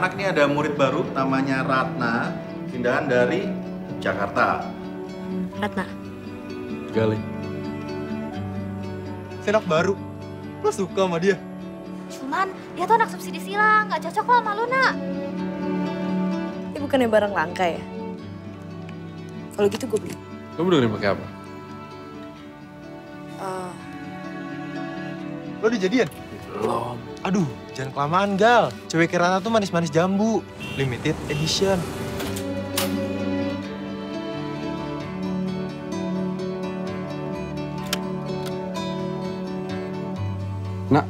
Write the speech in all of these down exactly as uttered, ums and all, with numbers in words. anak-anak, ini ada murid baru namanya Ratna, pindahan dari Jakarta. Ratna. Galih. Anak baru. Lo suka sama dia? Cuman dia tuh anak subsidi silang, nggak cocok lo sama Luna. Ini bukannya barang langka ya? Kalau gitu gue beli. Lo benerin pakai apa? Uh... Lo udah jadian? Belum. Aduh, jangan kelamaan, Gal. Cewek Ratna tuh manis-manis jambu. Limited edition. Nak,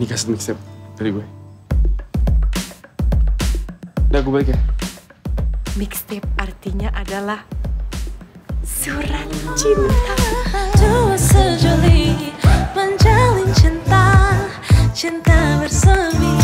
ini kaset mixtape dari gue. Udah, gue balik ya. Mixtape artinya adalah surat cinta. Dua sejoli menjalin cinta, cinta bersemi.